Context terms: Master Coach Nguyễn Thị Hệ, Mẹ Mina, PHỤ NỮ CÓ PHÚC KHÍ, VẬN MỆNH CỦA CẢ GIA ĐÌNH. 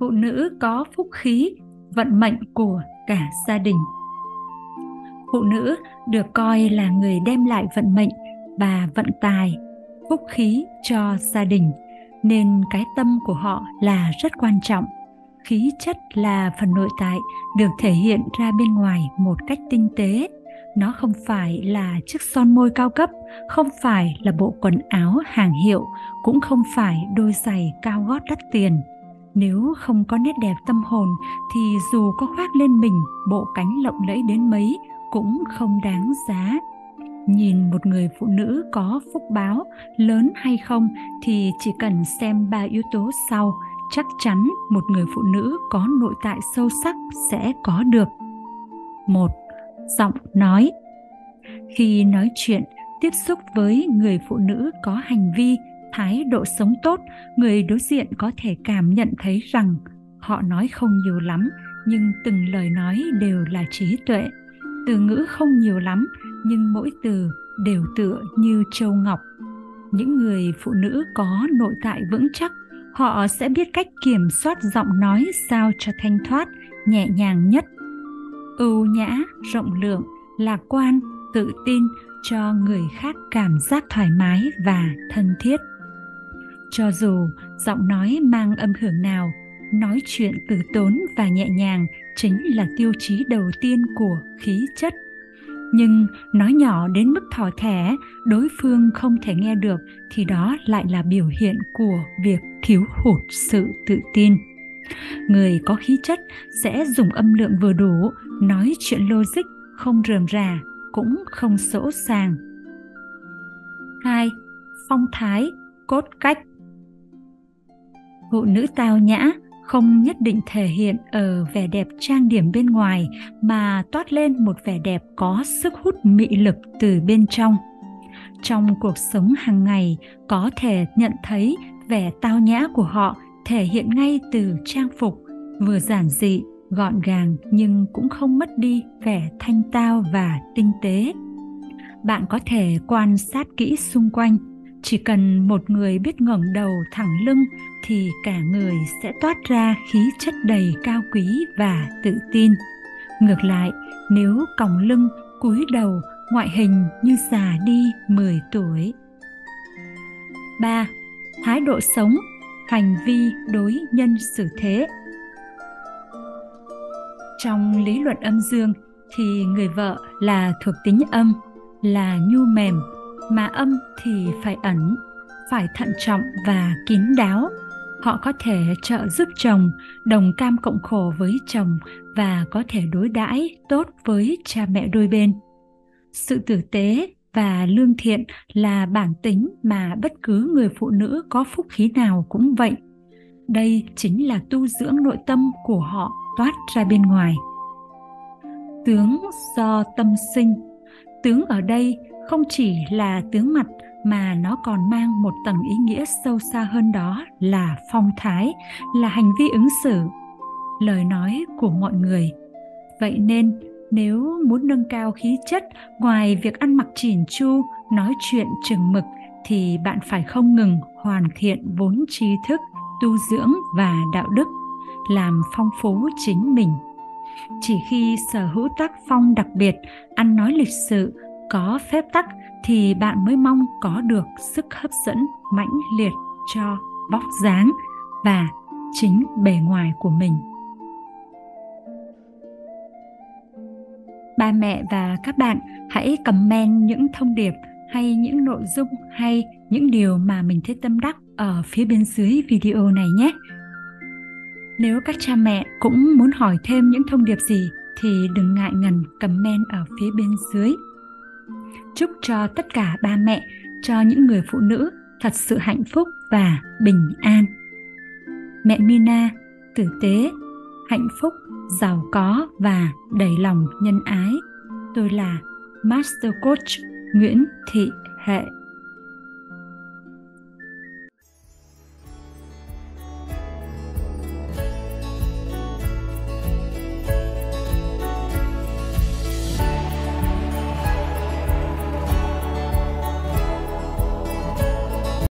phụ nữ có phúc khí, vận mệnh của cả gia đình. Phụ nữ được coi là người đem lại vận mệnh và vận tài, phúc khí cho gia đình, nên cái tâm của họ là rất quan trọng. Khí chất là phần nội tại được thể hiện ra bên ngoài một cách tinh tế. Nó không phải là chiếc son môi cao cấp, không phải là bộ quần áo hàng hiệu, cũng không phải đôi giày cao gót đắt tiền. Nếu không có nét đẹp tâm hồn thì dù có khoác lên mình bộ cánh lộng lẫy đến mấy cũng không đáng giá. Nhìn một người phụ nữ có phúc báo lớn hay không thì chỉ cần xem 3 yếu tố sau, chắc chắn một người phụ nữ có nội tại sâu sắc sẽ có được. 1. Giọng nói. Khi nói chuyện, tiếp xúc với người phụ nữ có hành vi, thái độ sống tốt, người đối diện có thể cảm nhận thấy rằng họ nói không nhiều lắm, nhưng từng lời nói đều là trí tuệ. Từ ngữ không nhiều lắm, nhưng mỗi từ đều tựa như châu ngọc. Những người phụ nữ có nội tại vững chắc, họ sẽ biết cách kiểm soát giọng nói sao cho thanh thoát, nhẹ nhàng nhất. Ưu nhã, rộng lượng, lạc quan, tự tin cho người khác cảm giác thoải mái và thân thiết. Cho dù giọng nói mang âm hưởng nào, nói chuyện từ tốn và nhẹ nhàng chính là tiêu chí đầu tiên của khí chất. Nhưng nói nhỏ đến mức thỏ thẻ, đối phương không thể nghe được thì đó lại là biểu hiện của việc thiếu hụt sự tự tin. Người có khí chất sẽ dùng âm lượng vừa đủ, nói chuyện logic, không rườm rà, cũng không sỗ sàng. 2. Phong thái, cốt cách. Phụ nữ tao nhã không nhất định thể hiện ở vẻ đẹp trang điểm bên ngoài mà toát lên một vẻ đẹp có sức hút mị lực từ bên trong. Trong cuộc sống hàng ngày có thể nhận thấy vẻ tao nhã của họ thể hiện ngay từ trang phục, vừa giản dị, gọn gàng nhưng cũng không mất đi vẻ thanh tao và tinh tế. Bạn có thể quan sát kỹ xung quanh, chỉ cần một người biết ngẩng đầu thẳng lưng thì cả người sẽ toát ra khí chất đầy cao quý và tự tin. Ngược lại, nếu còng lưng, cúi đầu, ngoại hình như già đi 10 tuổi. 3. Thái độ sống, hành vi đối nhân xử thế. Trong lý luận âm dương thì người vợ là thuộc tính âm, là nhu mềm, mà âm thì phải ẩn, phải thận trọng và kín đáo. Họ có thể trợ giúp chồng, đồng cam cộng khổ với chồng và có thể đối đãi tốt với cha mẹ đôi bên. Sự tử tế và lương thiện là bản tính mà bất cứ người phụ nữ có phúc khí nào cũng vậy. Đây chính là tu dưỡng nội tâm của họ toát ra bên ngoài. Tướng do tâm sinh. Tướng ở đây không chỉ là tướng mặt mà nó còn mang một tầng ý nghĩa sâu xa hơn, đó là phong thái, là hành vi ứng xử, lời nói của mọi người. Vậy nên, nếu muốn nâng cao khí chất, ngoài việc ăn mặc chỉn chu, nói chuyện chừng mực, thì bạn phải không ngừng hoàn thiện vốn tri thức, tu dưỡng và đạo đức, làm phong phú chính mình. Chỉ khi sở hữu tác phong đặc biệt, ăn nói lịch sự, có phép tắc thì bạn mới mong có được sức hấp dẫn mãnh liệt cho vóc dáng và chính bề ngoài của mình. Ba mẹ và các bạn hãy comment những thông điệp hay những nội dung hay những điều mà mình thấy tâm đắc ở phía bên dưới video này nhé. Nếu các cha mẹ cũng muốn hỏi thêm những thông điệp gì thì đừng ngại ngần comment ở phía bên dưới. Chúc cho tất cả ba mẹ, cho những người phụ nữ thật sự hạnh phúc và bình an. Mẹ Mina, tử tế, hạnh phúc, giàu có và đầy lòng nhân ái. Tôi là Master Coach Nguyễn Thị Hệ.